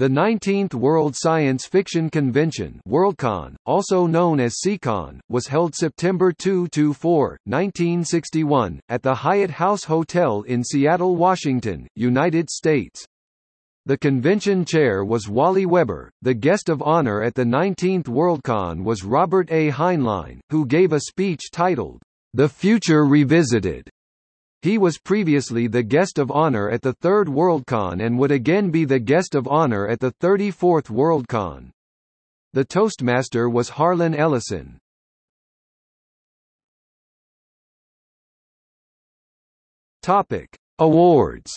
The 19th World Science Fiction Convention, Worldcon, also known as Seacon, was held September 2–4, 1961, at the Hyatt House Hotel in Seattle, Washington, United States. The convention chair was Wally Weber. The guest of honor at the 19th Worldcon was Robert A. Heinlein, who gave a speech titled, "The Future Revisited." He was previously the guest of honor at the 3rd Worldcon and would again be the guest of honor at the 34th Worldcon. The Toastmaster was Harlan Ellison. Topic: Awards.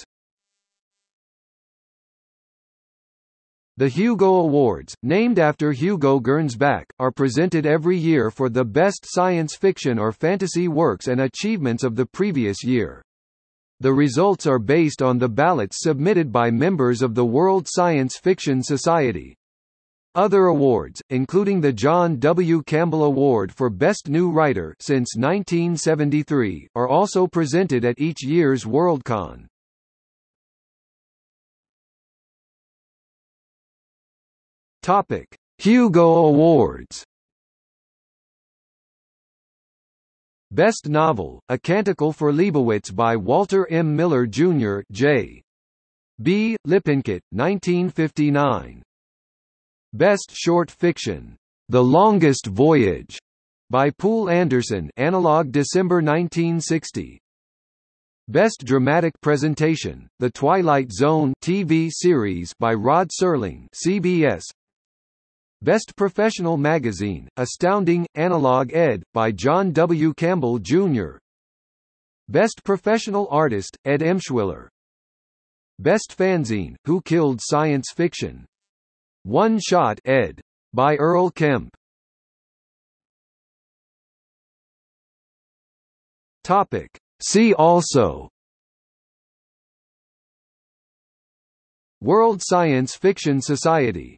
The Hugo Awards, named after Hugo Gernsback, are presented every year for the best science fiction or fantasy works and achievements of the previous year. The results are based on the ballots submitted by members of the World Science Fiction Society. Other awards, including the John W. Campbell Award for Best New Writer since 1973, are also presented at each year's Worldcon. Topic: Hugo Awards. Best Novel, A Canticle for Leibowitz by Walter M. Miller, Jr. J. B. Lippincott, 1959. Best Short Fiction, The Longest Voyage by Poul Anderson, Analog, December 1960. Best Dramatic Presentation, The Twilight Zone TV series by Rod Serling, CBS. Best Professional Magazine, Astounding, Analog ed., by John W. Campbell, Jr. Best Professional Artist, Ed Emschwiller. Best Fanzine, Who Killed Science Fiction? One Shot ed., by Earl Kemp. Topic: See also: World Science Fiction Society.